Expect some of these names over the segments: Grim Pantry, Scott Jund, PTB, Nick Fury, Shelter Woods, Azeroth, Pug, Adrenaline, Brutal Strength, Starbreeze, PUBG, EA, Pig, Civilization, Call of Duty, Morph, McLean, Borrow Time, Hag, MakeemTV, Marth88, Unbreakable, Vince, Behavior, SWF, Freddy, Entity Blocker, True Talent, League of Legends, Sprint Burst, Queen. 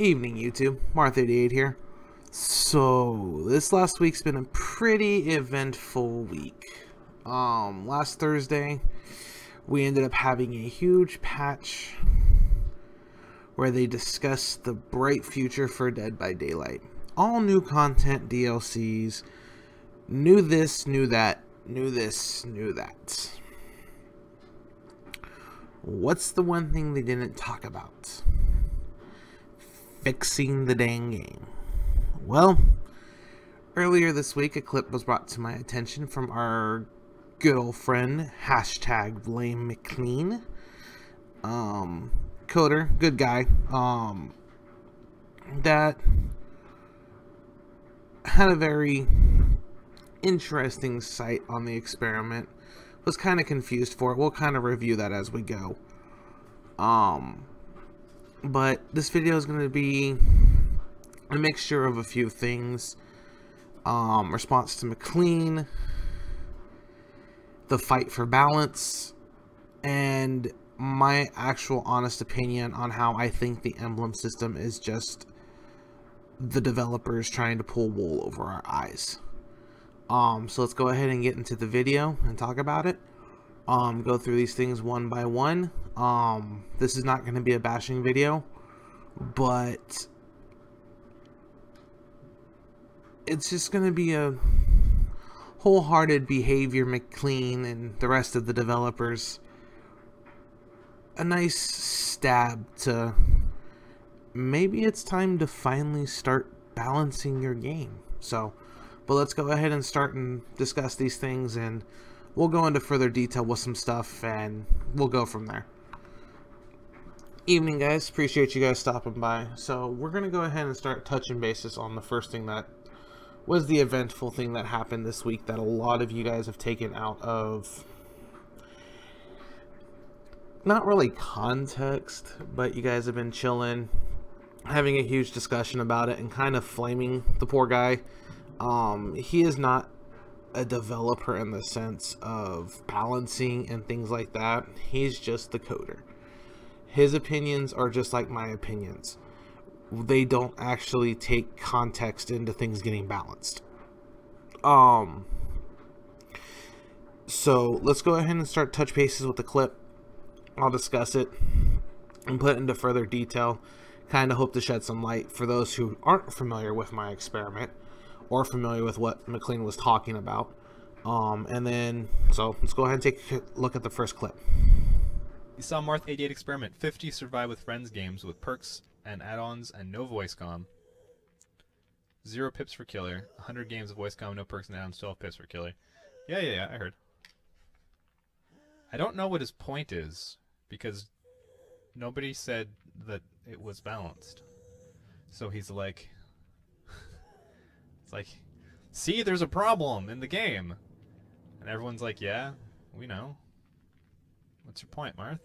Evening YouTube, Marth88 here. So this last week's been a pretty eventful week. Last Thursday we ended up having a huge patch where they discussed the bright future for Dead by Daylight. All new content, DLCs, new this, new that, new this, new that. What's the one thing they didn't talk about? Fixing the dang game. Well, earlier this week a clip was brought to my attention from our good old friend #BlameMcLean, coder, good guy, that had a very interesting sight on the experiment. Was kind of confused for it. We'll kind of review that as we go. But this video is going to be a mixture of a few things. Response to McLean, the fight for balance, and my actual honest opinion on how I think the emblem system is just the developers trying to pull wool over our eyes. So let's go ahead and get into the video and talk about it. Go through these things one by one. This is not going to be a bashing video, but it's just going to be a wholehearted Behavior, McLean, and the rest of the developers, a nice stab to maybe it's time to finally start balancing your game. So, but let's go ahead and start and discuss these things, and we'll go into further detail with some stuff, and we'll go from there. Evening, guys. Appreciate you guys stopping by. So we're going to go ahead and start touching bases on the first thing that was the eventful thing that happened this week that a lot of you guys have taken out of, not really context, but you guys have been chilling, having a huge discussion about it, and kind of flaming the poor guy. He is not a developer in the sense of balancing and things like that. He's just the coder. His opinions are just like my opinions. They don't actually take context into things getting balanced. So let's go ahead and start touch bases with the clip. I'll discuss it and put it into further detail. Kind of hope to shed some light for those who aren't familiar with my experiment or familiar with what McLean was talking about. So let's go ahead and take a look at the first clip. You saw Marth88 experiment 50 survive with friends games with perks and add-ons and no voice com. 0 pips for killer. 100 games of voice com, no perks and add-ons, 12 pips for killer. Yeah, I heard. I don't know what his point is, because nobody said that it was balanced. So he's like, it's like, see, there's a problem in the game. And everyone's like, yeah, we know. What's your point, Marth?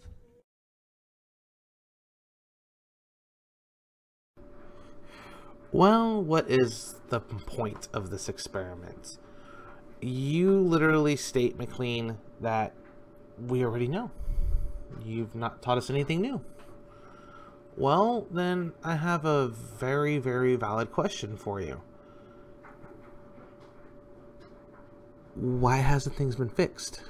Well, what is the point of this experiment? You literally state, McLean, that we already know. You've not taught us anything new. Well, then I have a very, very valid question for you. Why hasn't things been fixed?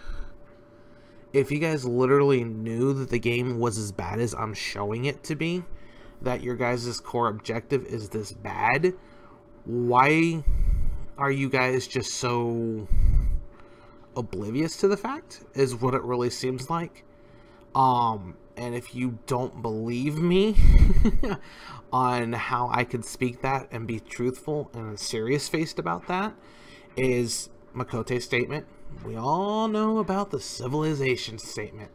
If you guys literally knew that the game was as bad as I'm showing it to be, that your guys' core objective is this bad, why are you guys just so oblivious to the fact, is what it really seems like. And if you don't believe me on how I could speak that and be truthful and serious-faced about that, is Makote's statement. We all know about the Civilization statement.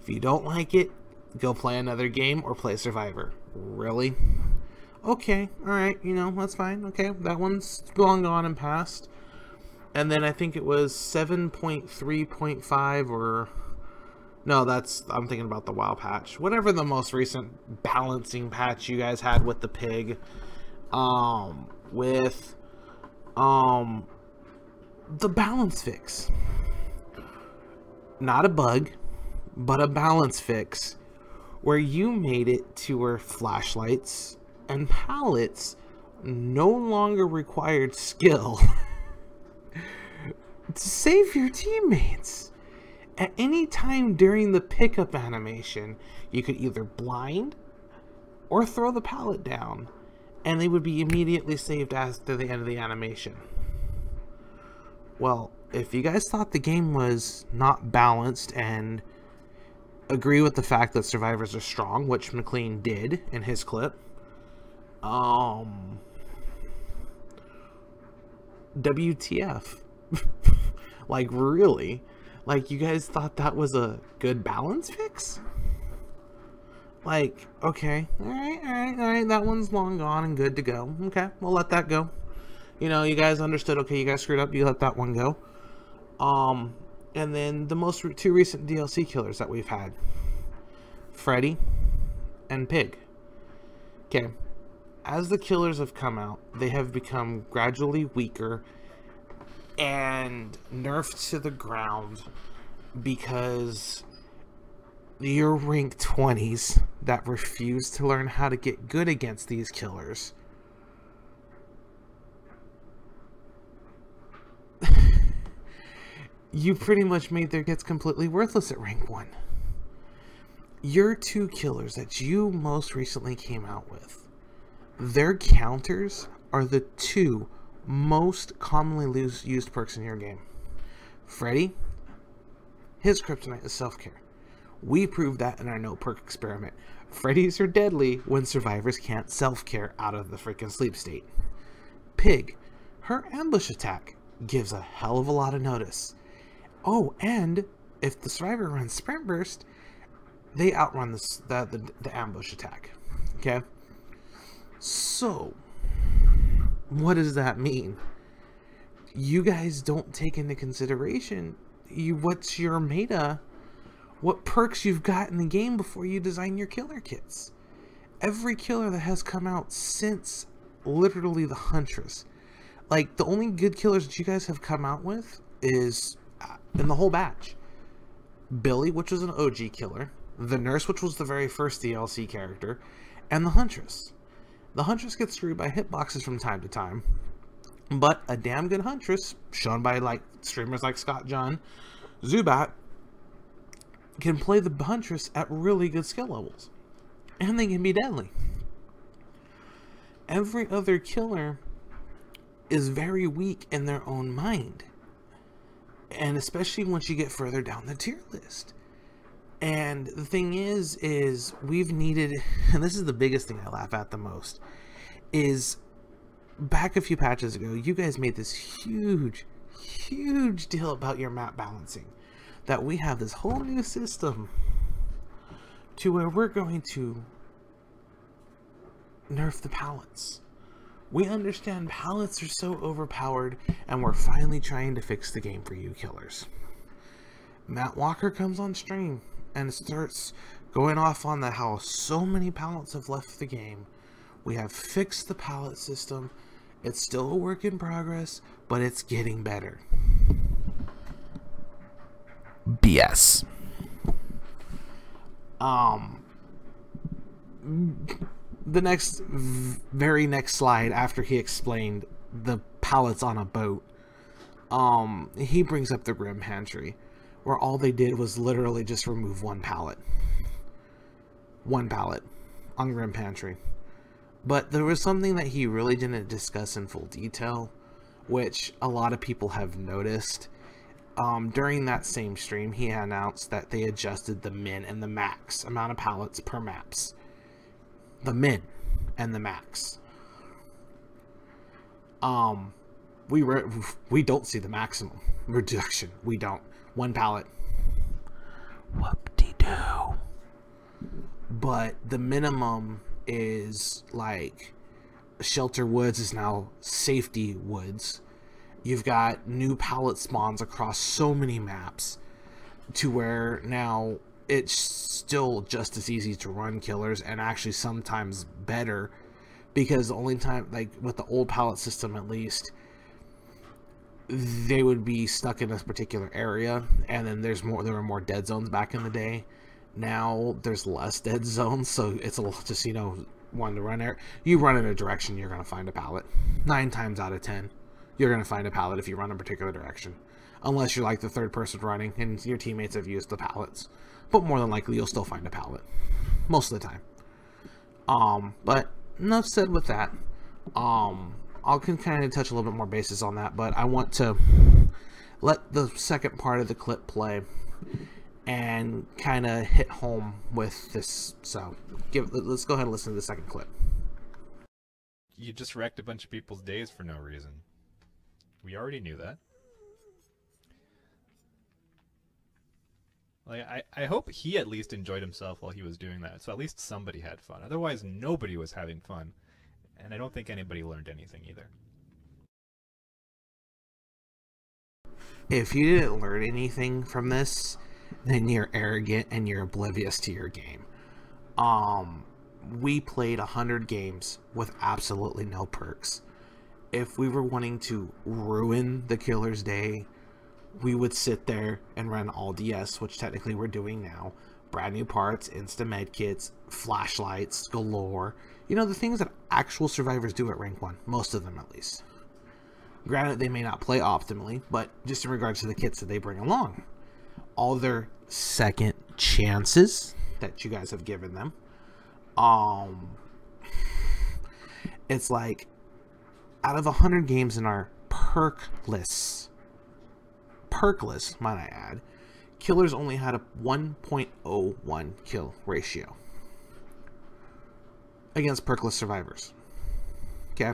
If you don't like it, go play another game or play Survivor. Really? Okay, alright, you know, that's fine. Okay, that one's long gone and past. And then I think it was 7.3.5 or... no, that's... I'm thinking about the WoW patch. Whatever the most recent balancing patch you guys had with the Pig. The balance fix. Not a bug, but a balance fix where you made it to where flashlights and pallets no longer required skill to save your teammates. At any time during the pickup animation, you could either blind or throw the pallet down, and they would be immediately saved after the end of the animation. Well, if you guys thought the game was not balanced and agree with the fact that survivors are strong, which McLean did in his clip, WTF. Like, really? Like, you guys thought that was a good balance fix? Like, okay, alright, that one's long gone and good to go. Okay, we'll let that go. You know, you guys understood, okay, you guys screwed up, you let that one go. And then the two recent DLC killers that we've had, Freddy and Pig. Okay, as the killers have come out, they have become gradually weaker and nerfed to the ground because your rank 20s that refuse to learn how to get good against these killers you pretty much made their gets completely worthless at rank 1. Your two killers that you most recently came out with, their counters are the two most commonly used perks in your game. Freddy, his kryptonite is self-care. We proved that in our no perk experiment. Freddies are deadly when survivors can't self-care out of the freaking sleep state. Pig, her ambush attack gives a hell of a lot of notice. Oh, and if the survivor runs Sprint Burst, they outrun the ambush attack. Okay? So, what does that mean? You guys don't take into consideration what's your meta, what perks you've got in the game before you design your killer kits. Every killer that has come out since literally the Huntress, like the only good killers that you guys have come out with is in the whole batch, Billy, which was an OG killer, the Nurse, which was the very first DLC character, and the Huntress. The Huntress gets screwed by hitboxes from time to time, but a damn good Huntress, shown by like streamers like Scott Jund, Zubat, can play the Huntress at really good skill levels, and they can be deadly. Every other killer is very weak in their own mind, and especially once you get further down the tier list. And the thing is we've needed, and this is the biggest thing I laugh at the most, is back a few patches ago, you guys made this huge, huge deal about your map balancing, that we have this whole new system to where we're going to nerf the pallets. We understand pallets are so overpowered, and we're finally trying to fix the game for you killers. Matt Walker comes on stream and starts going off on that how so many pallets have left the game. We have fixed the pallet system. It's still a work in progress, but it's getting better. BS. The very next slide after he explained the pallets on a boat, he brings up the Grim Pantry, where all they did was literally just remove one pallet. One pallet on Grim Pantry. But there was something that he really didn't discuss in full detail, which a lot of people have noticed. During that same stream, he announced that they adjusted the min and the max amount of pallets per maps. The min and the max. We don't see the maximum reduction. We don't. One pallet. Whoop-de-doo. But the minimum is like Shelter Woods is now Safety Woods. You've got new pallet spawns across so many maps to where now it's still just as easy to run killers, and actually sometimes better, because the only time, like with the old pallet system at least, they would be stuck in this particular area, and then there were more dead zones back in the day. Now there's less dead zones, so it's a lot, just, you know, one to run out. You run in a direction, you're going to find a pallet. 9 times out of 10, you're going to find a pallet if you run in a particular direction. Unless you're like the third person running and your teammates have used the pallets. But more than likely, you'll still find a pallet. Most of the time. But enough said with that. I can kind of touch a little bit more basis on that, but I want to let the second part of the clip play and kind of hit home with this. So let's go ahead and listen to the second clip. You just wrecked a bunch of people's days for no reason. We already knew that. Like, I hope he at least enjoyed himself while he was doing that, so at least somebody had fun. Otherwise, nobody was having fun, and I don't think anybody learned anything either. If you didn't learn anything from this, then you're arrogant and you're oblivious to your game. We played 100 games with absolutely no perks. If we were wanting to ruin the killer's day, we would sit there and run all DS, which technically we're doing now. Brand new parts, insta med kits, flashlights galore. You know, the things that actual survivors do at rank 1, most of them at least. Granted, they may not play optimally, but just in regards to the kits that they bring along. All their second chances that you guys have given them. It's like, out of 100 games in our perk list, might I add, killers only had a 1.01 kill ratio against perkless survivors. Okay,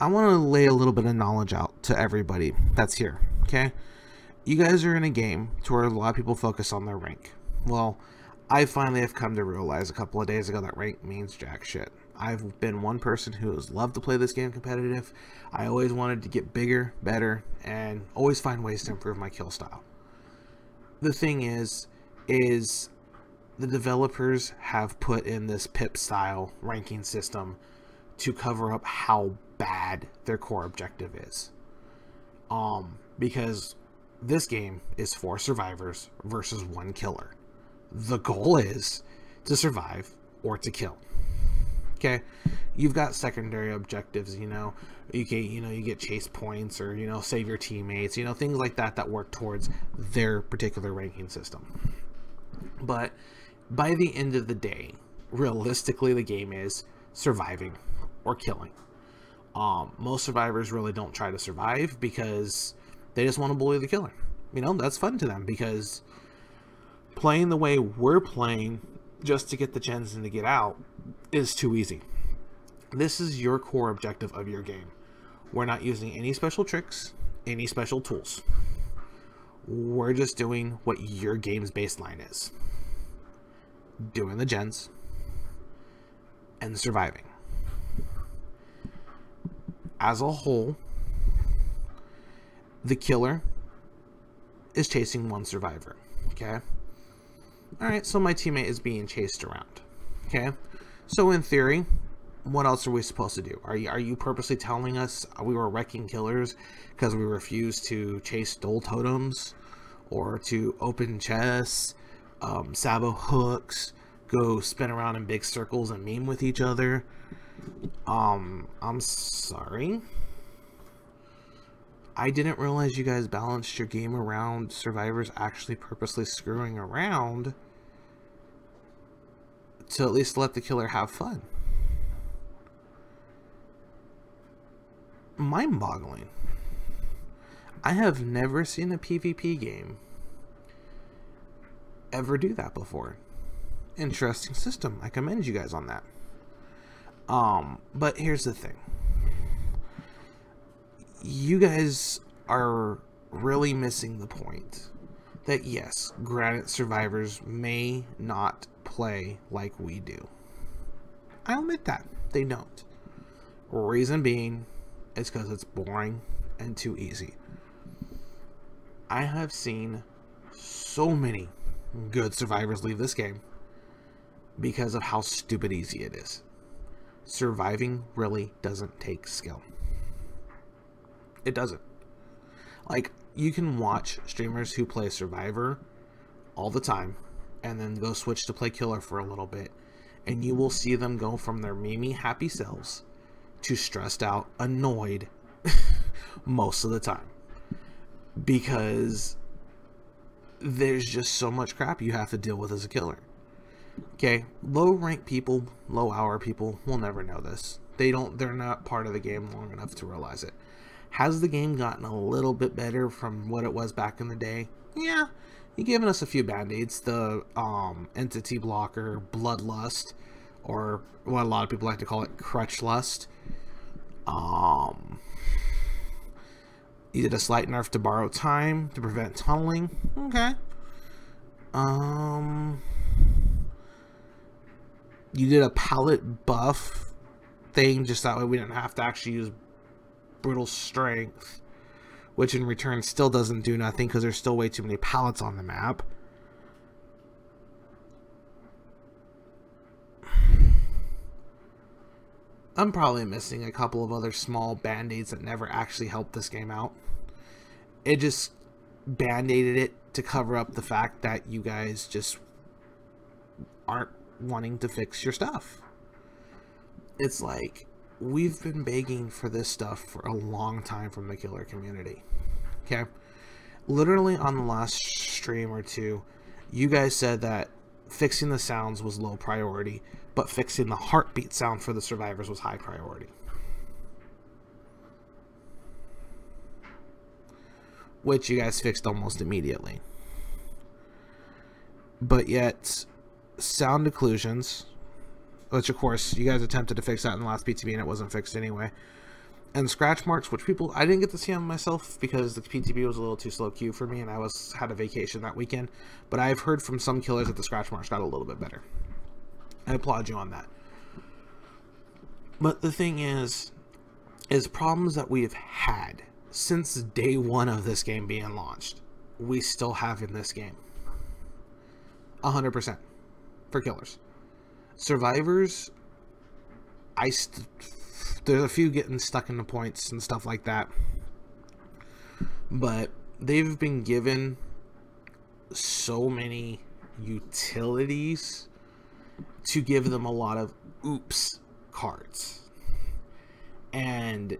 I want to lay a little bit of knowledge out to everybody that's here. Okay, you guys are in a game to where a lot of people focus on their rank. Well, I finally have come to realize a couple of days ago that rank means jack shit. I've been one person who has loved to play this game competitive. I always wanted to get bigger, better, and always find ways to improve my kill style. The thing is the developers have put in this pip style ranking system to cover up how bad their core objective is. Because this game is 4 survivors versus 1 killer. The goal is to survive or to kill. Okay, you've got secondary objectives, you know, you get chase points or, you know, save your teammates, you know, things like that that work towards their particular ranking system. But by the end of the day, realistically, the game is surviving or killing. Most survivors really don't try to survive because they just want to bully the killer. You know, that's fun to them, because playing the way we're playing just to get the gens and to get out is too easy. This is your core objective of your game. We're not using any special tricks, any special tools. We're just doing what your game's baseline is. Doing the gens and surviving. As a whole, the killer is chasing 1 survivor. Okay? Alright, so my teammate is being chased around. Okay? So in theory, what else are we supposed to do? Are you purposely telling us we were wrecking killers because we refused to chase stole totems or to open chests, sabo hooks, go spin around in big circles and meme with each other? I'm sorry. I didn't realize you guys balanced your game around survivors actually purposely screwing around to at least let the killer have fun. Mind-boggling. I have never seen a PvP game ever do that before. Interesting system. I commend you guys on that. But here's the thing. You guys are really missing the point that, yes, granite survivors may not play like we do. I'll admit that. They don't. Reason being, it's because it's boring and too easy. I have seen so many good survivors leave this game because of how stupid easy it is. Surviving really doesn't take skill. It doesn't. Like, you can watch streamers who play Survivor all the time and then go switch to play Killer for a little bit and you will see them go from their mimi happy selves to stressed out, annoyed most of the time, because there's just so much crap you have to deal with as a killer. Okay, low rank people, low hour people will never know this. They're not part of the game long enough to realize it. Has the game gotten a little bit better from what it was back in the day? Yeah, you're giving us a few band-aids. The Entity Blocker, Bloodlust, or what a lot of people like to call it, Crutchlust. You did a slight nerf to Borrow Time to prevent tunneling. Okay. You did a palette buff thing, just that way we didn't have to actually use Brutal Strength, which in return still doesn't do nothing because there's still way too many pallets on the map. I'm probably missing a couple of other small band-aids that never actually helped this game out. It just band-aided it to cover up the fact that you guys just aren't wanting to fix your stuff. It's like, we've been begging for this stuff for a long time from the killer community. Okay? Literally on the last stream or two, you guys said that fixing the sounds was low priority, but fixing the heartbeat sound for the survivors was high priority. Which you guys fixed almost immediately. But yet, sound occlusions, which of course, you guys attempted to fix that in the last PTB and it wasn't fixed anyway. And scratch marks, which people, I didn't get to see on myself because the PTB was a little too slow queue for me and I had a vacation that weekend. But I've heard from some killers that the scratch marks got a little bit better. I applaud you on that. But the thing is problems that we have had since day one of this game being launched, we still have in this game. 100% for killers. Survivors, there's a few getting stuck in the points and stuff like that. But they've been given so many utilities to give them a lot of oops cards, and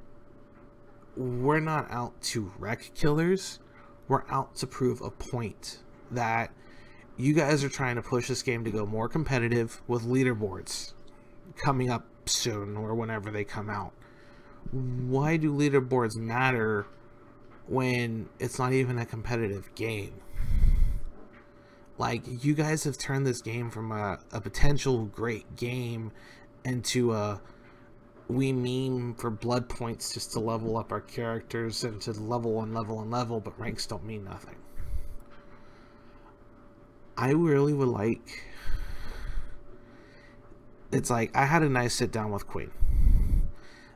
we're not out to wreck killers, we're out to prove a point that you guys are trying to push this game to go more competitive with leaderboards coming up soon or whenever they come out. Why do leaderboards matter when it's not even a competitive game? Like, you guys have turned this game from a potential great game into a we meme for blood points just to level up our characters and to level and level and level, but ranks don't mean nothing. I really would like... It's like, I had a nice sit down with Queen.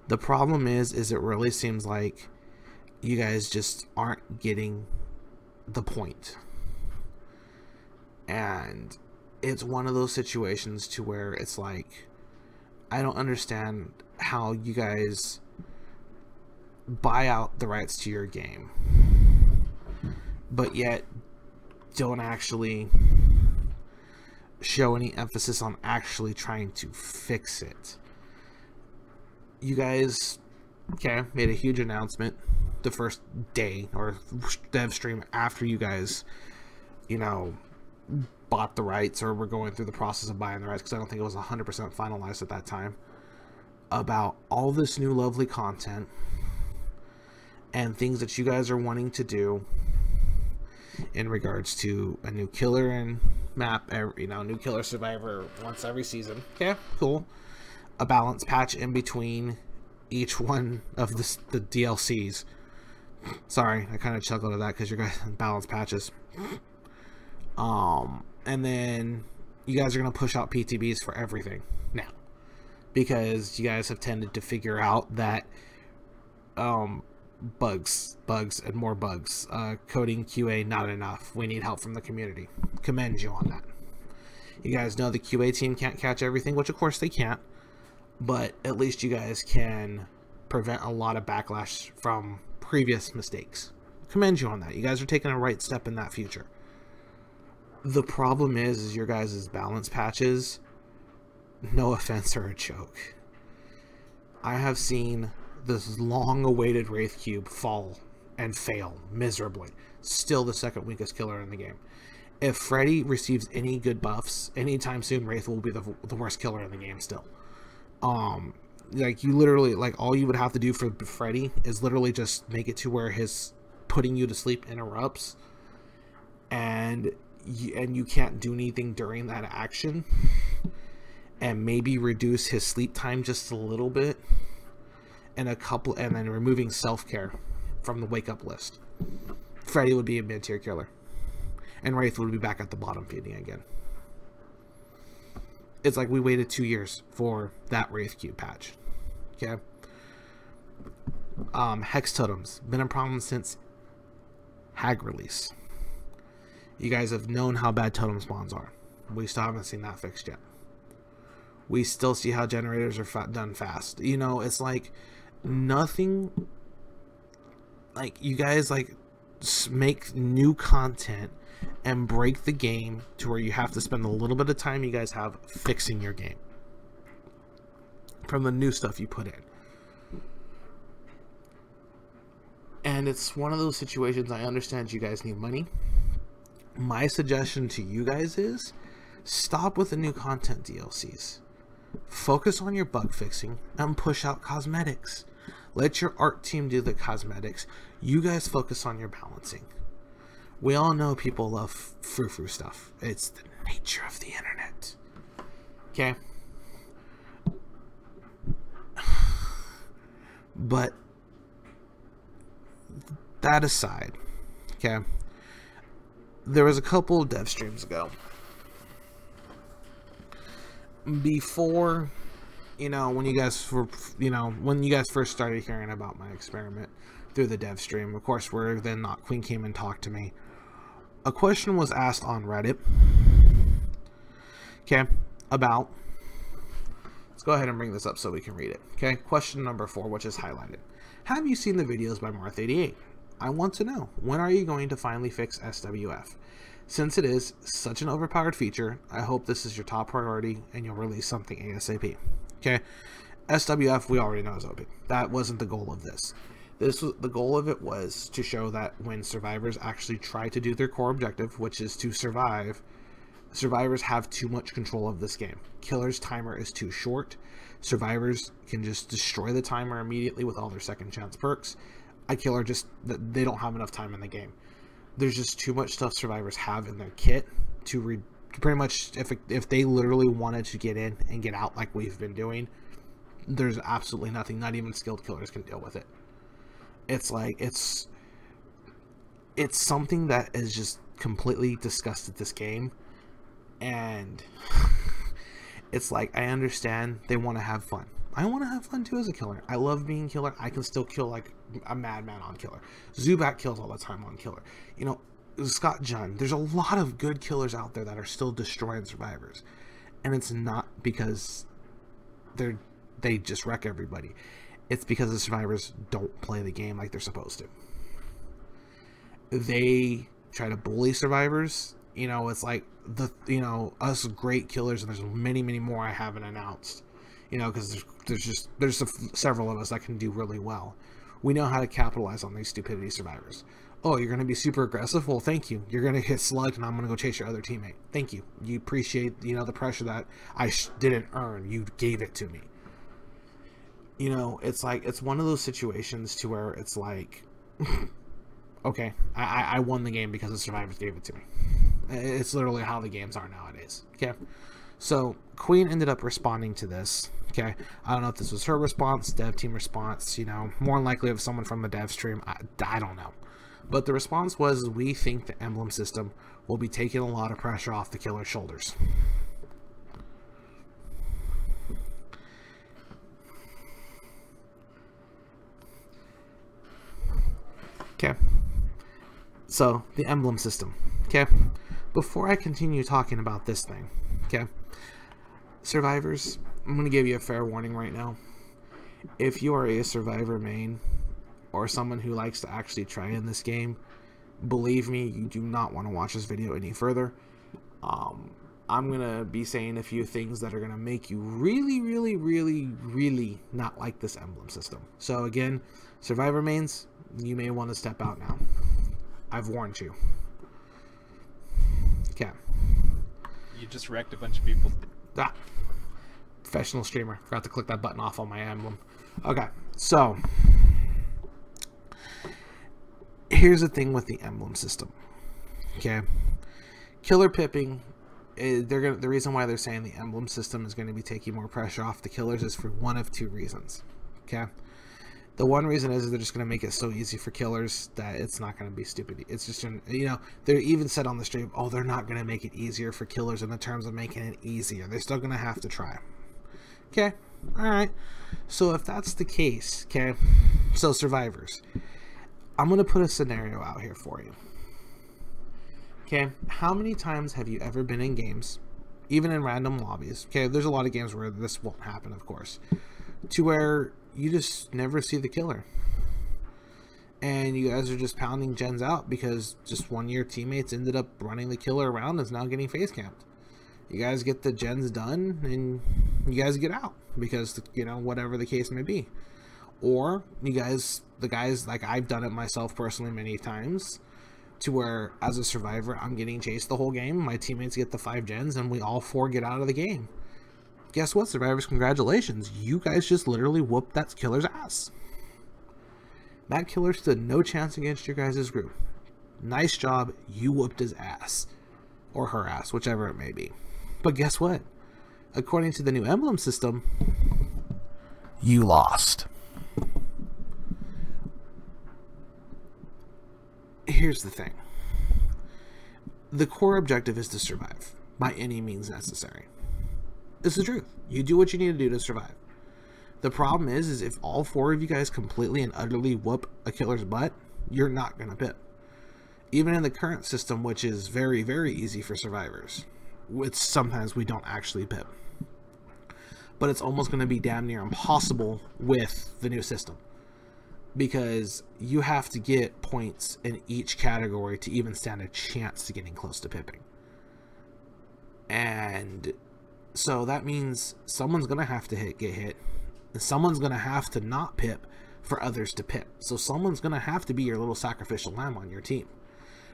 The problem is it really seems like you guys just aren't getting the point. And it's one of those situations to where it's like, I don't understand how you guys buy out the rights to your game, but yet don't actually show any emphasis on actually trying to fix it. You guys, okay, made a huge announcement the first day or dev stream after you guys, you know, bought the rights, or we're going through the process of buying the rights, because I don't think it was 100% finalized at that time, about all this new lovely content and things that you guys are wanting to do in regards to a new killer and map, you know, new killer survivor once every season. Okay, cool. A balance patch in between each one of the DLCs. Sorry, I kind of chuckled at that because you guys balance patches. And then you guys are going to push out PTBs for everything now, because you guys have tended to figure out that, bugs and more bugs, coding QA, not enough. We need help from the community. Commend you on that. You guys know the QA team can't catch everything, which of course they can't, but at least you guys can prevent a lot of backlash from previous mistakes. Commend you on that. You guys are taking a right step in that future. The problem is your guys' balance patches no offense or a joke, I have seen this long-awaited Wraith Cube fall and fail miserably. Still the second weakest killer in the game. If Freddy receives any good buffs anytime soon, Wraith will be the worst killer in the game still. Like, you literally, like, all you would have to do for Freddy is literally just make it to where his putting you to sleep interrupts, and you can't do anything during that action, and maybe reduce his sleep time just a little bit, and then removing self-care from the wake-up list. Freddy would be a mid-tier killer, and Wraith would be back at the bottom feeding again. It's like we waited 2 years for that Wraith Cube patch. Okay. Hex Totems. Been a problem since Hag release. You guys have known how bad Totem spawns are. We still haven't seen that fixed yet. We still see how generators are done fast. You know, it's like nothing... Like, you guys, like, make new content and break the game to where you have to spend a little bit of time you guys have fixing your game from the new stuff you put in. And it's one of those situations. I understand you guys need money. My suggestion to you guys is stop with the new content DLCs. Focus on your bug fixing and push out cosmetics. Let your art team do the cosmetics. You guys focus on your balancing. We all know people love frou-frou stuff. It's the nature of the internet. Okay? But that aside, okay, there was a couple of dev streams ago. Before, you know, when you guys were, you know, when you guys first started hearing about my experiment through the dev stream, of course, where then Not Queen came and talked to me. A question was asked on Reddit, okay, about, let's go ahead and bring this up so we can read it, okay, question number 4, which is highlighted. Have you seen the videos by Marth88? I want to know, when are you going to finally fix SWF? Since it is such an overpowered feature, I hope this is your top priority and you'll release something ASAP. Okay, SWF we already know is OP. That wasn't the goal of this. This was, the goal of it was to show that when survivors actually try to do their core objective, which is to survive, survivors have too much control of this game. Killer's timer is too short. Survivors can just destroy the timer immediately with all their second chance perks. A killer just, they don't have enough time in the game. There's just too much stuff survivors have in their kit to pretty much, if they literally wanted to get in and get out like we've been doing, there's absolutely nothing, not even skilled killers can deal with it. It's like, it's something that is just completely disgusted at this game, and it's like, I understand they want to have fun. I want to have fun too as a killer. I love being killer. I can still kill like a madman on killer. Zubat kills all the time on killer. You know, Scott Jund. There's a lot of good killers out there that are still destroying survivors, and it's not because they just wreck everybody. It's because the survivors don't play the game like they're supposed to. They try to bully survivors. You know, it's like the, you know, us great killers, and there's many, many more I haven't announced. You know, because there's several of us that can do really well. We know how to capitalize on these stupidity survivors. Oh, you're going to be super aggressive? Well, thank you. You're going to get slugged, and I'm going to go chase your other teammate. Thank you. You appreciate, you know, the pressure that I didn't earn. You gave it to me. You know, it's like, it's one of those situations to where it's like, okay, I won the game because the survivors gave it to me. It's literally how the games are nowadays. Okay. So Queen ended up responding to this. Okay, I don't know if this was her response, dev team response, you know, more than likely of someone from the dev stream. I don't know, but the response was, we think the emblem system will be taking a lot of pressure off the killer's shoulders. Okay, so the emblem system. Okay, before I continue talking about this thing, okay, survivors, I'm going to give you a fair warning right now. If you are a survivor main or someone who likes to actually try in this game, believe me, you do not want to watch this video any further. I'm gonna be saying a few things that are gonna make you really, really, really, really not like this emblem system. So again, Survivor mains, you may want to step out now. I've warned you. Okay. You just wrecked a bunch of people. Ah, professional streamer. Forgot to click that button off on my emblem. Okay, so here's the thing with the emblem system. Okay, killer pipping. The reason why they're saying the emblem system is going to be taking more pressure off the killers is for one of two reasons. Okay, the one reason is they're just going to make it so easy for killers that it's not going to be stupid. It's just, you know, they're even said on the stream, oh, they're not going to make it easier for killers in the terms of making it easier. They're still going to have to try. Okay, all right. So if that's the case, okay, so survivors, I'm going to put a scenario out here for you. Okay, how many times have you ever been in games, even in random lobbies? Okay, there's a lot of games where this won't happen, of course, to where you just never see the killer. And you guys are just pounding gens out because just one of your teammates ended up running the killer around and is now getting face camped. You guys get the gens done and you guys get out because, you know, whatever the case may be. Or you guys, the guys, like I've done it myself personally many times, to where as a survivor I'm getting chased the whole game, my teammates get the 5 gens, and we all 4 get out of the game. Guess what, survivors? Congratulations, you guys just literally whooped that killer's ass. That killer stood no chance against your guys' group. Nice job, you whooped his ass, or her ass, whichever it may be. But guess what, according to the new emblem system, you lost. Here's the thing. The core objective is to survive by any means necessary. It's the truth. You do what you need to do to survive. The problem is if all 4 of you guys completely and utterly whoop a killer's butt, you're not going to pip. Even in the current system, which is very, very easy for survivors, which sometimes we don't actually pip. But it's almost going to be damn near impossible with the new system, because you have to get points in each category to even stand a chance to getting close to pipping. And so that means someone's going to have to get hit, and someone's going to have to not pip for others to pip. So someone's going to have to be your little sacrificial lamb on your team.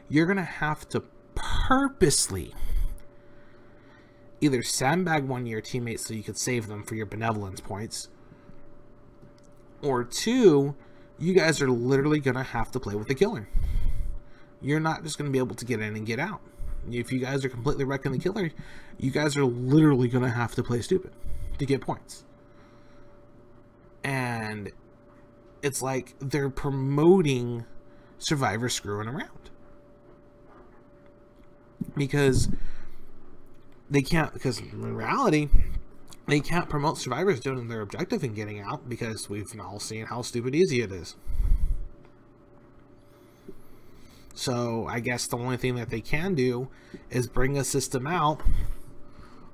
You're going to have to purposely either sandbag one of your teammates so you could save them for your benevolence points, or 2, you guys are literally going to have to play with the killer. You're not just going to be able to get in and get out. If you guys are completely wrecking the killer, you guys are literally going to have to play stupid to get points. And it's like they're promoting survivor screwing around, because they can't, because in reality, they can't promote survivors doing their objective and getting out, because we've all seen how stupid easy it is. So I guess the only thing that they can do is bring a system out,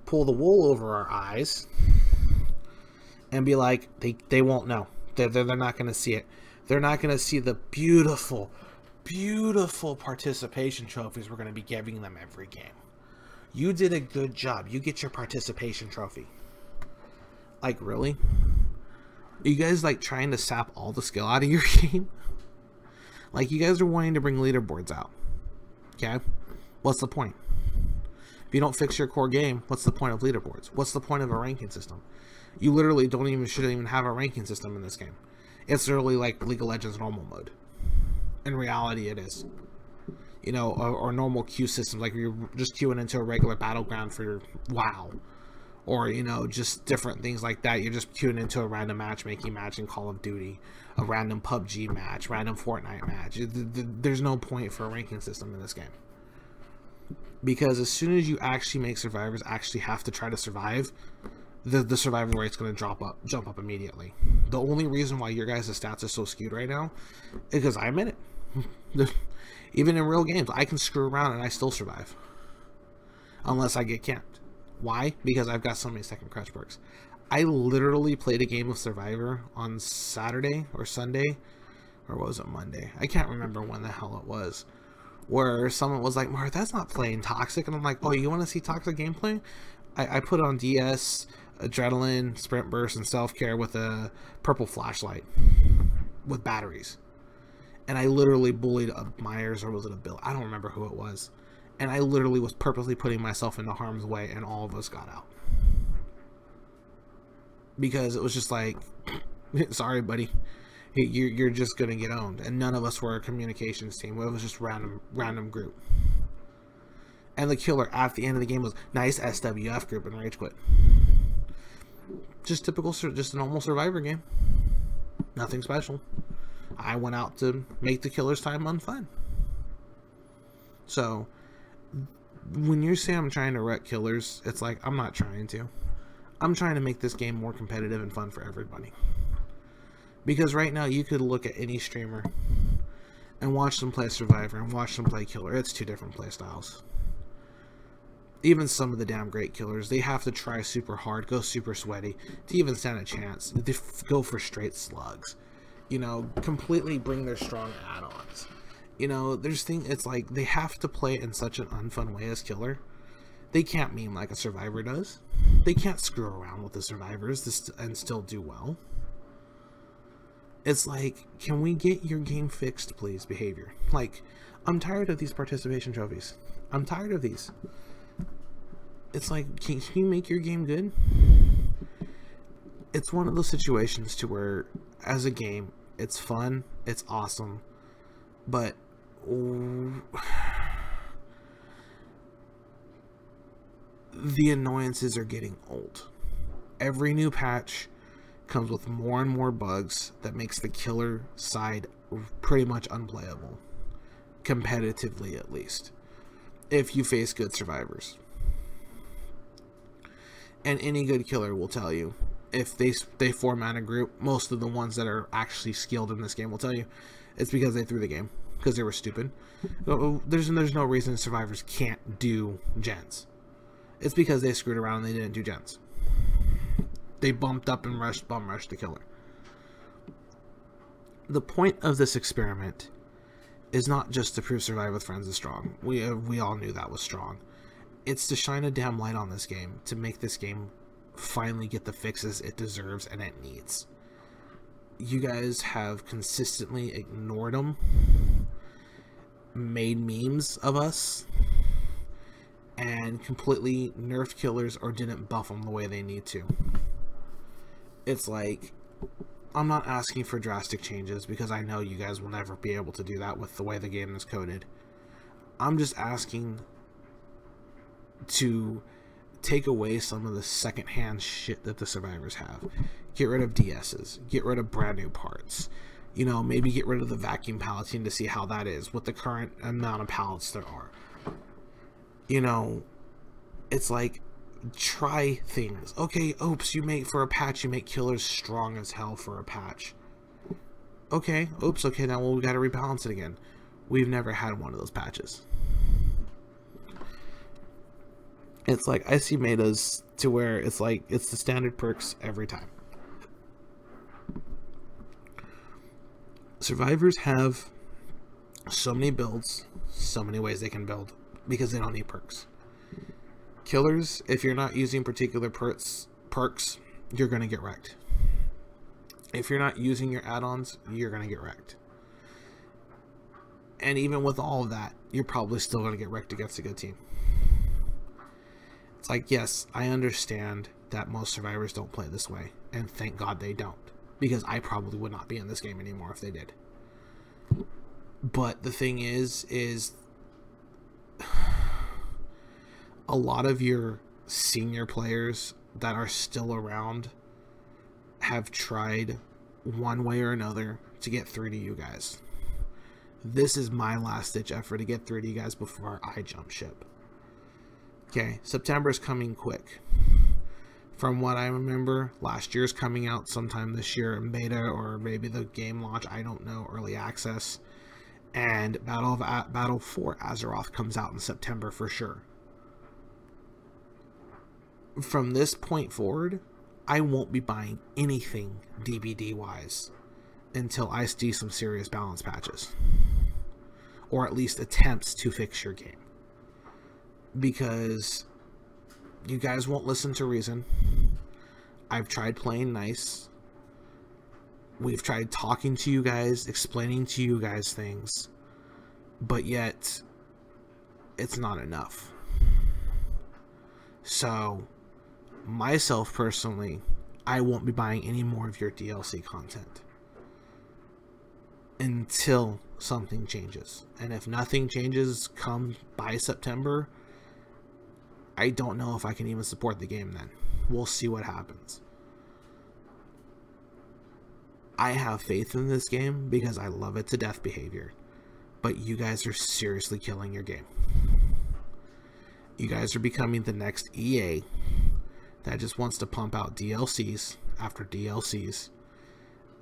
pull the wool over our eyes, and be like, they won't know. They're not going to see it. They're not going to see the beautiful, beautiful participation trophies we're going to be giving them every game. You did a good job. You get your participation trophy. Like, really? Are you guys, like, trying to sap all the skill out of your game? Like, you guys are wanting to bring leaderboards out. Okay? What's the point? If you don't fix your core game, what's the point of leaderboards? What's the point of a ranking system? You literally shouldn't even have a ranking system in this game. It's literally like League of Legends normal mode. In reality, it is. You know, or normal queue systems, like you're just queuing into a regular battleground for your WoW. Or, you know, just different things like that. You're just queuing into a random matchmaking match in Call of Duty, a random PUBG match, random Fortnite match. There's no point for a ranking system in this game. Because as soon as you actually make survivors actually have to try to survive, the survival rate's going to jump up immediately. The only reason why your guys' stats are so skewed right now is because I'm in it. Even in real games, I can screw around and I still survive. Unless I get camped. Why? Because I've got so many second crutch perks. I literally played a game of Survivor on Saturday or Sunday. Or was it Monday? I can't remember when the hell it was. where someone was like, Marth, that's not playing Toxic. And I'm like, oh, you want to see Toxic gameplay? I put on DS, Adrenaline, Sprint Burst, and Self-Care with a purple flashlight with batteries. And I literally bullied a Myers, or was it a Bill? I don't remember who it was. And I literally was purposely putting myself into harm's way, and all of us got out. Because it was just like, sorry, buddy. You're just going to get owned. And none of us were a communications team. It was just random group. And the killer at the end of the game was, nice SWF group, and rage quit. Just typical, just a normal survivor game. Nothing special. I went out to make the killer's time unfun. So, when you say I'm trying to wreck killers, it's like, I'm not trying to. I'm trying to make this game more competitive and fun for everybody. Because right now, you could look at any streamer and watch them play Survivor and watch them play Killer. It's two different play styles. Even some of the damn great killers, they have to try super hard, go super sweaty to even stand a chance. They go for straight slugs. You know, completely bring their strong add-ons. You know, there's things, it's like they have to play in such an unfun way as Killer. They can't meme like a Survivor does. They can't screw around with the Survivors and still do well. It's like, can we get your game fixed, please, Behavior? Like, I'm tired of these participation trophies. I'm tired of these. It's like, can you make your game good? It's one of those situations to where, as a game, it's fun, it's awesome, but the annoyances are getting old. Every new patch comes with more and more bugs that makes the killer side pretty much unplayable, competitively at least, if you face good survivors. And any good killer will tell you, if they format a group, most of the ones that are actually skilled in this game will tell you, it's because they threw the game, because they were stupid. There's no reason survivors can't do gens. It's because they screwed around and they didn't do gens. They bumped up and rushed, bum rushed the killer. The point of this experiment is not just to prove Survive with Friends is strong. We all knew that was strong. It's to shine a damn light on this game, to make this game finally get the fixes it deserves and it needs. You guys have consistently ignored them, made memes of us, and completely nerfed killers or didn't buff them the way they need to. It's like, I'm not asking for drastic changes because I know you guys will never be able to do that with the way the game is coded. I'm just asking to take away some of the secondhand shit that the survivors have. Get rid of DS's. Get rid of brand new parts. You know, maybe get rid of the vacuum palleting to see how that is with the current amount of pallets there are. You know, it's like, try things. Okay, oops, you make for a patch, you make killers strong as hell for a patch. Okay, oops, okay, now we gotta rebalance it again. We've never had one of those patches. It's like, I see metas to where it's like, it's the standard perks every time. Survivors have so many builds, so many ways they can build, because they don't need perks. Killers, if you're not using particular perks, you're going to get wrecked. If you're not using your add-ons, you're going to get wrecked. And even with all of that, you're probably still going to get wrecked against a good team. It's like, yes, I understand that most survivors don't play this way, and thank God they don't, because I probably would not be in this game anymore if they did. But the thing is a lot of your senior players that are still around have tried one way or another to get through to you guys. This is my last ditch effort to get through to you guys before I jump ship. Okay, September is coming quick. From what I remember, last year's coming out sometime this year in beta, or maybe the game launch, I don't know, early access. And Battle for Azeroth comes out in September for sure. From this point forward, I won't be buying anything DBD-wise until I see some serious balance patches. or at least attempts to fix your game, because you guys won't listen to reason. I've tried playing nice. We've tried talking to you guys, explaining to you guys things, but yet it's not enough. So myself personally, I won't be buying any more of your DLC content until something changes. And if nothing changes come by September, I don't know if I can even support the game then. We'll see what happens. I have faith in this game because I love it to death, Behavior. But you guys are seriously killing your game. You guys are becoming the next EA that just wants to pump out DLCs after DLCs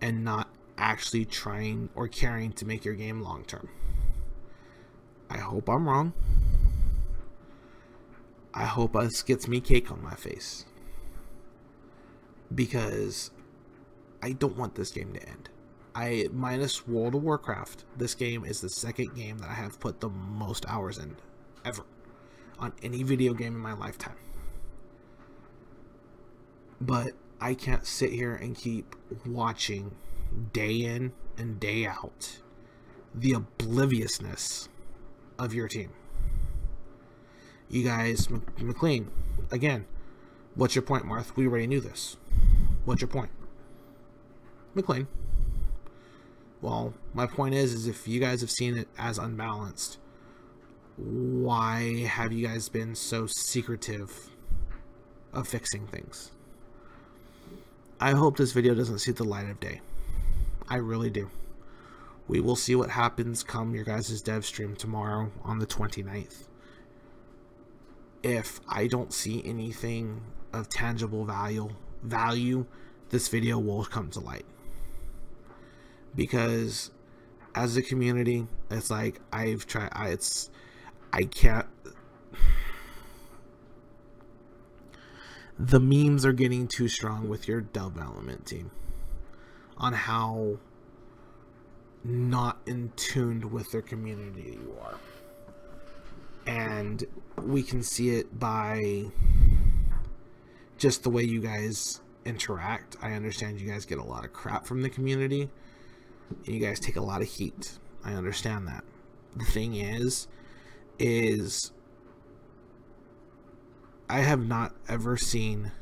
and not actually trying or caring to make your game long term. I hope I'm wrong. I hope this gets me cake on my face, because I don't want this game to end. Minus World of Warcraft, this game is the second game that I have put the most hours in ever on any video game in my lifetime. But I can't sit here and keep watching day in and day out the obliviousness of your team. You guys, McLean, again, what's your point, Marth? We already knew this. What's your point? McLean. Well, my point is if you guys have seen it as unbalanced, why have you guys been so secretive of fixing things? I hope this video doesn't see the light of day. I really do. We will see what happens come your guys' dev stream tomorrow on the 29th. If I don't see anything of tangible value, this video will come to light. Because as a community, it's like I've tried. I can't. The memes are getting too strong with your development team on how not in tune with their community you are. And we can see it by just the way you guys interact. I understand you guys get a lot of crap from the community, and you guys take a lot of heat. I understand that. The thing is I have not ever seen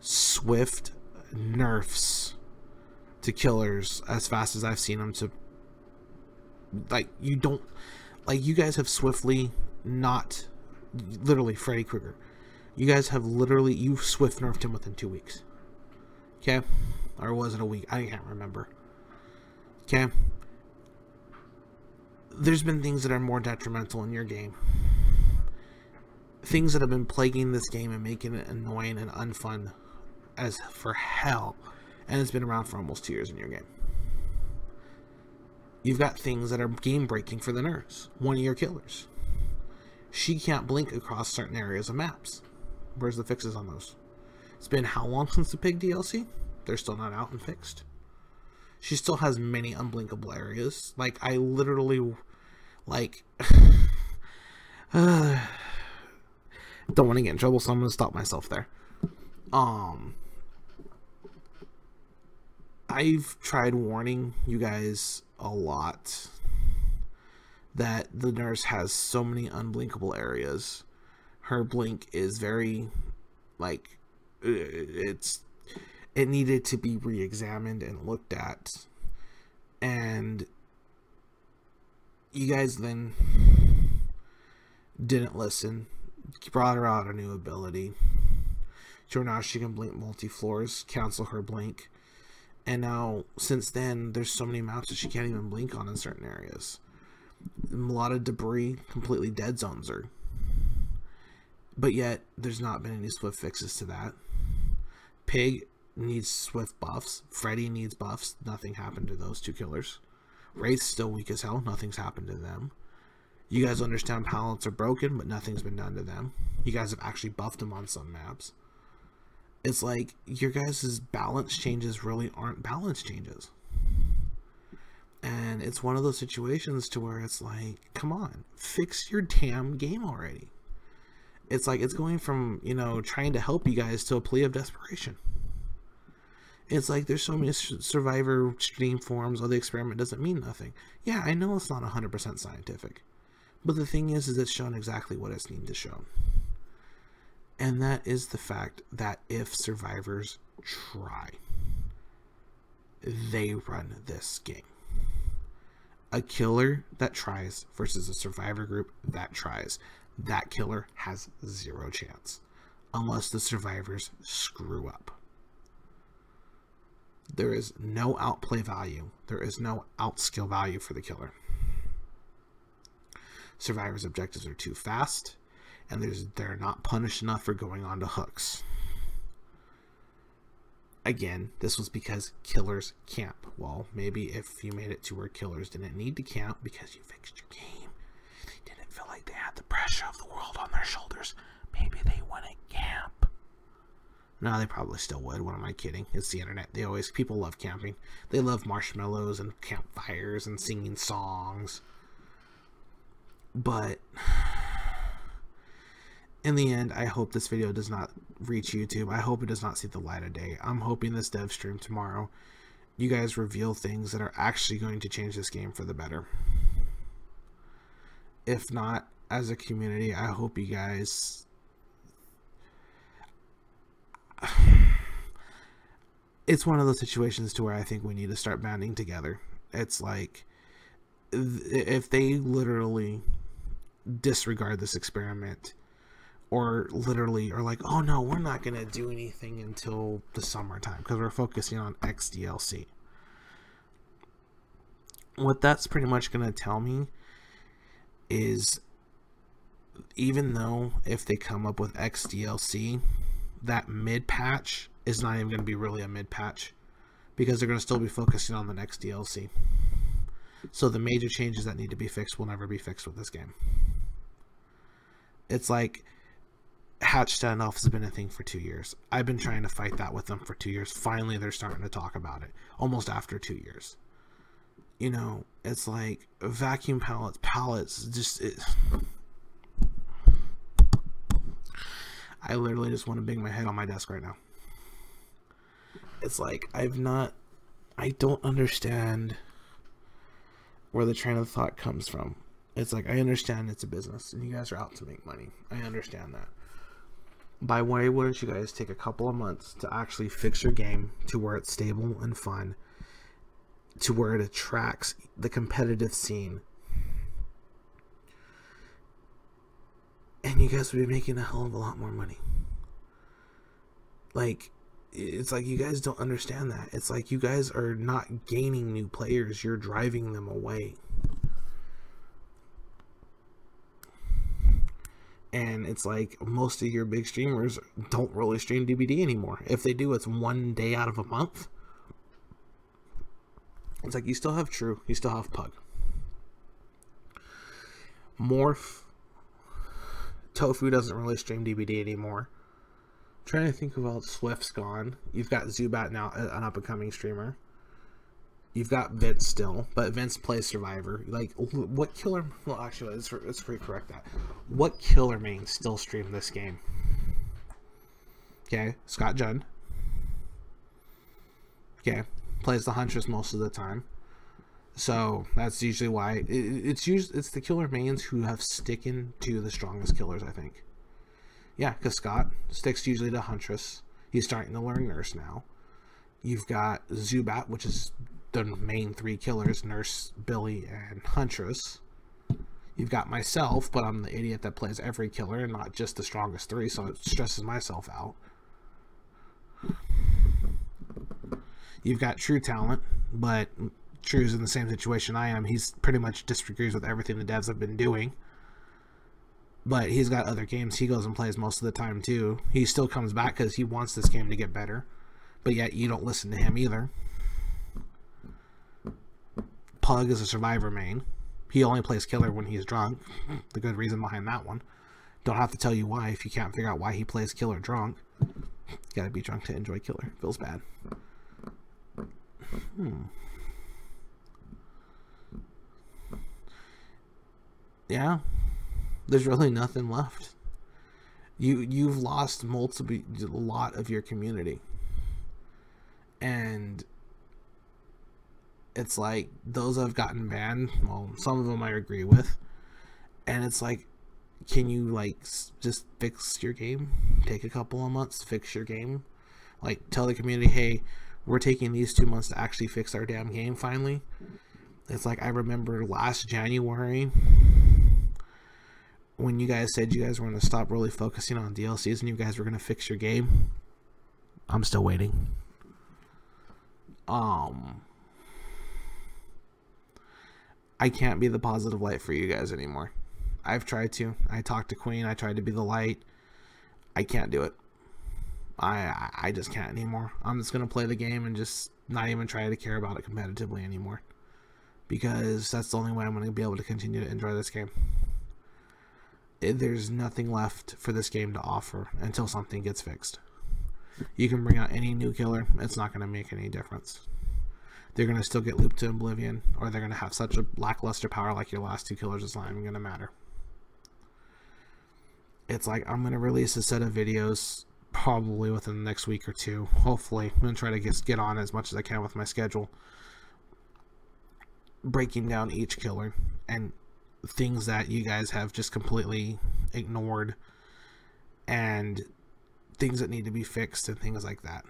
swift nerfs to killers as fast as I've seen them to, like, you don't, like, you guys have swiftly not, literally, Freddy Krueger. You guys have literally, you swift nerfed him within 2 weeks. Okay? Or was it a week? I can't remember. Okay? There's been things that are more detrimental in your game. Things that have been plaguing this game and making it annoying and unfun as for hell. And it's been around for almost 2 years in your game. You've got things that are game breaking for the Nurse, one of your killers. She can't blink across certain areas of maps. Where's the fixes on those? It's been how long since the Pig DLC? They're still not out and fixed. She still has many unblinkable areas. Like, I literally, like, don't want to get in trouble, so I'm gonna stop myself there. I've tried warning you guys a lot that the Nurse has so many unblinkable areas. Her blink is very, like, it needed to be re-examined and looked at. And you guys then didn't listen. Brought her out a new ability. So now she can blink multi-floors, cancel her blink. And now, since then, there's so many maps that she can't even blink on in certain areas. A lot of debris completely dead zones her. But yet, there's not been any swift fixes to that. Pig needs swift buffs. Freddy needs buffs. Nothing happened to those two killers. Wraith's still weak as hell. Nothing's happened to them. You guys understand pallets are broken, but nothing's been done to them. You guys have actually buffed them on some maps. It's like your guys' balance changes really aren't balance changes. And it's one of those situations to where it's like, come on, fix your damn game already. It's like, it's going from, you know, trying to help you guys to a plea of desperation. It's like, there's so many survivor stream forums, oh, the experiment doesn't mean nothing. Yeah, I know it's not 100% scientific. But the thing is it's shown exactly what it's needed to show. And that is the fact that if survivors try, they run this game. A killer that tries versus a survivor group that tries. That killer has zero chance. Unless the survivors screw up. There is no outplay value. There is no outskill value for the killer. Survivors' objectives are too fast, and they're not punished enough for going on to hooks. Again, this was because killers camp. Well, maybe if you made it to where killers didn't need to camp because you fixed your game, they didn't feel like they had the pressure of the world on their shoulders, maybe they wouldn't camp. No, they probably still would. What am I kidding? It's the internet. People love camping. They love marshmallows and campfires and singing songs. But in the end, I hope this video does not reach YouTube. I hope it does not see the light of day. I'm hoping this dev stream tomorrow, you guys reveal things that are actually going to change this game for the better. If not, as a community, I hope you guys... It's one of those situations to where I think we need to start banding together. It's like, if they literally disregard this experiment, or literally are like, oh no, we're not going to do anything until the summertime because we're focusing on X DLC. What that's pretty much going to tell me is, even though if they come up with X DLC, that mid-patch is not even going to be really a mid-patch because they're going to still be focusing on the next DLC. So the major changes that need to be fixed will never be fixed with this game. It's like, hatch standoff has been a thing for 2 years. I've been trying to fight that with them for 2 years. Finally, they're starting to talk about it. Almost after 2 years. You know, it's like vacuum pallets, just... I literally just want to bang my head on my desk right now. It's like, I don't understand where the train of thought comes from. It's like, I understand it's a business and you guys are out to make money. I understand that. But why wouldn't you guys take a couple of months to actually fix your game to where it's stable and fun, to where it attracts the competitive scene? And you guys would be making a hell of a lot more money. Like, it's like, you guys don't understand that. It's like, you guys are not gaining new players. You're driving them away. And it's like, most of your big streamers don't really stream DBD anymore. If they do, it's one day out of a month. It's like, you still have True. You still have Pug. Morph. Tofu doesn't really stream DBD anymore. Trying to think of all the SWF's gone. You've got Zubat now, an up-and-coming streamer. You've got Vince still, but Vince plays Survivor. Like, what killer... Well, actually, let's recorrect that. What killer main still stream this game? Okay, Scott Jund. Okay, plays the Huntress most of the time. So that's usually why it's the killer mains who have sticking to the strongest killers, I think. Yeah, because Scott sticks usually to Huntress. He's starting to learn Nurse now. You've got Zubat, which is the main three killers, Nurse, Billy, and Huntress. You've got myself, but I'm the idiot that plays every killer and not just the strongest three, so it stresses myself out. You've got True Talent, but True's in the same situation I am. He's pretty much disagrees with everything the devs have been doing. But he's got other games he goes and plays most of the time too. He still comes back because he wants this game to get better. But yet you don't listen to him either. Pug is a survivor main. He only plays killer when he's drunk. The good reason behind that one. Don't have to tell you why if you can't figure out why he plays killer drunk. Gotta be drunk to enjoy killer. Feels bad. yeah, there's really nothing left. You've lost a lot of your community. And it's like, those I've gotten banned, well, some of them I agree with, and it's like, can you like just fix your game? Take a couple of months, fix your game. Like, tell the community, hey, we're taking these 2 months to actually fix our damn game finally. It's like, I remember last January when you guys said you guys were going to stop really focusing on DLCs and you guys were going to fix your game. I'm still waiting. I can't be the positive light for you guys anymore. I've tried to. I talked to Queen. I tried to be the light. I can't do it. I just can't anymore. I'm just going to play the game and just not even try to care about it competitively anymore. Because that's the only way I'm going to be able to continue to enjoy this game. There's nothing left for this game to offer until something gets fixed. You can bring out any new killer. It's not going to make any difference. They're going to still get looped to oblivion, or they're going to have such a lackluster power like your last two killers. It's not even going to matter. It's like, I'm going to release a set of videos probably within the next week or two. Hopefully. I'm going to try to get on as much as I can with my schedule. Breaking down each killer and things that you guys have just completely ignored, and things that need to be fixed and things like that.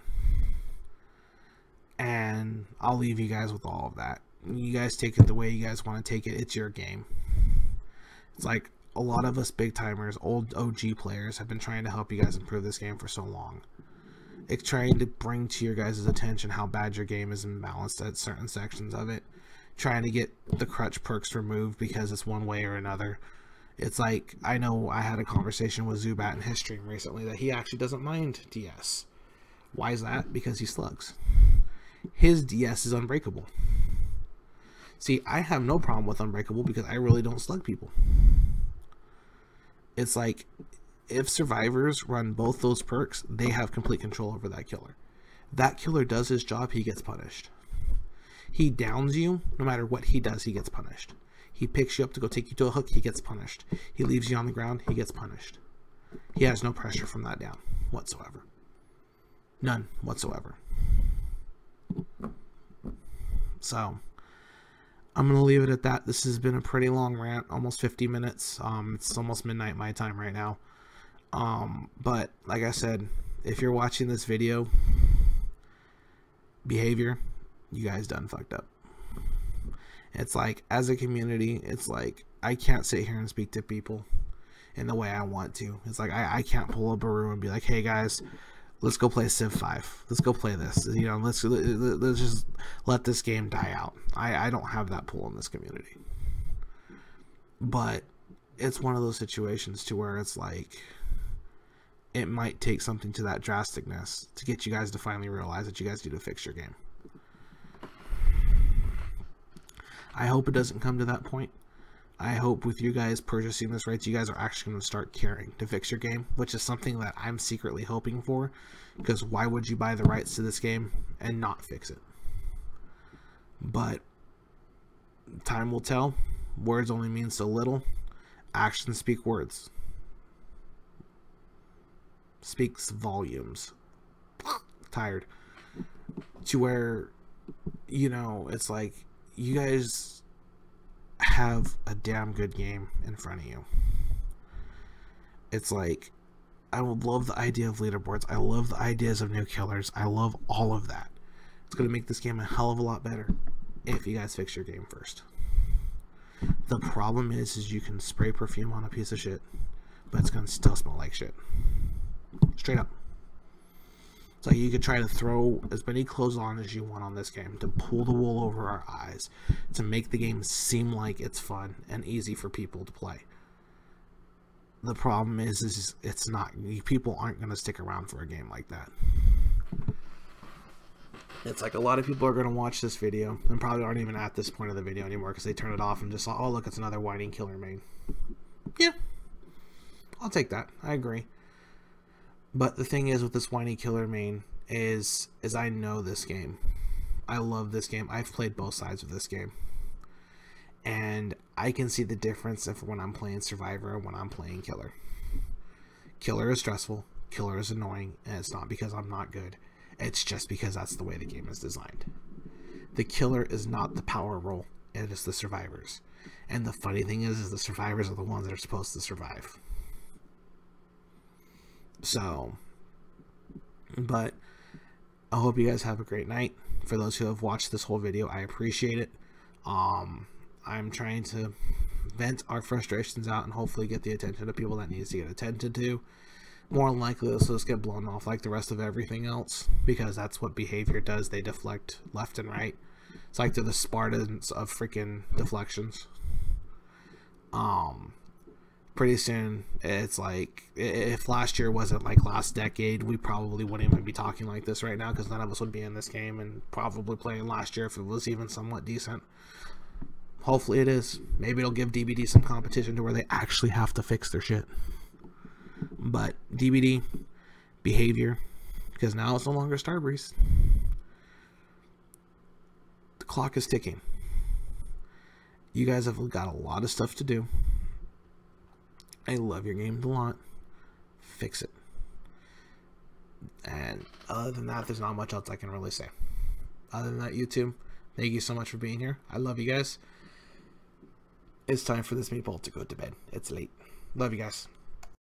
And I'll leave you guys with all of that. You guys take it the way you guys want to take it. It's your game. It's like, a lot of us big timers, old OG players, have been trying to help you guys improve this game for so long. It's trying to bring to your guys' attention how bad your game is imbalanced at certain sections of it. Trying to get the crutch perks removed because it's one way or another. It's like, I know I had a conversation with Zubat in his stream recently that he actually doesn't mind DS. Why is that? Because he slugs. His DS is Unbreakable. See, I have no problem with Unbreakable because I really don't slug people. It's like, if survivors run both those perks, they have complete control over that killer. That killer does his job, he gets punished. He downs you, no matter what he does, he gets punished. He picks you up to go take you to a hook, he gets punished. He leaves you on the ground, he gets punished. He has no pressure from that down whatsoever. None whatsoever. So, I'm going to leave it at that. This has been a pretty long rant, almost 50 minutes. It's almost midnight my time right now. But, like I said, if you're watching this video, Behavior, you guys done fucked up. It's like, as a community, it's like, I can't sit here and speak to people in the way I want to. It's like, I can't pull up a room and be like, hey guys, let's go play Civ 5. Let's go play this. You know, let's just let this game die out. I don't have that pull in this community. But it's one of those situations to where it's like, it might take something to that drasticness to get you guys to finally realize that you guys need to fix your game. I hope it doesn't come to that point. I hope with you guys purchasing this rights, you guys are actually going to start caring to fix your game, which is something that I'm secretly hoping for, because why would you buy the rights to this game and not fix it? But time will tell. Words only mean so little. Actions speak words. Speaks volumes. Tired. To where, you know, it's like, you guys have a damn good game in front of you. It's like, I would love the idea of leaderboards. I love the ideas of new killers. I love all of that. It's going to make this game a hell of a lot better if you guys fix your game first. The problem is you can spray perfume on a piece of shit, but it's going to still smell like shit. Straight up. So you could try to throw as many clothes on as you want on this game to pull the wool over our eyes, to make the game seem like it's fun and easy for people to play. The problem is it's not. People aren't going to stick around for a game like that. It's like, a lot of people are going to watch this video and probably aren't even at this point of the video anymore because they turn it off and just saw, oh look, it's another whining killer main. Yeah, I'll take that. I agree. But the thing is with this whiny killer main is I know this game. I love this game. I've played both sides of this game. And I can see the difference of when I'm playing Survivor and when I'm playing Killer. Killer is stressful, Killer is annoying, and it's not because I'm not good. It's just because that's the way the game is designed. The Killer is not the power role, it is the Survivors. And the funny thing is the Survivors are the ones that are supposed to survive. So, but I hope you guys have a great night. For those who have watched this whole video, I appreciate it. I'm trying to vent our frustrations out and hopefully get the attention of people that needs to get attended to. More than likely, this will just get blown off like the rest of everything else, because that's what Behavior does. They deflect left and right. It's like they're the Spartans of freaking deflections. Pretty soon, it's like, if last year wasn't like last decade, we probably wouldn't even be talking like this right now, because none of us would be in this game and probably playing last year if it was even somewhat decent. Hopefully it is. Maybe it'll give DBD some competition to where they actually have to fix their shit. But DBD, Behavior, because now it's no longer Starbreeze. The clock is ticking. You guys have got a lot of stuff to do. I love your game a lot. Fix it. And other than that, there's not much else I can really say. Other than that, YouTube, thank you so much for being here. I love you guys. It's time for this meatball to go to bed. It's late. Love you guys.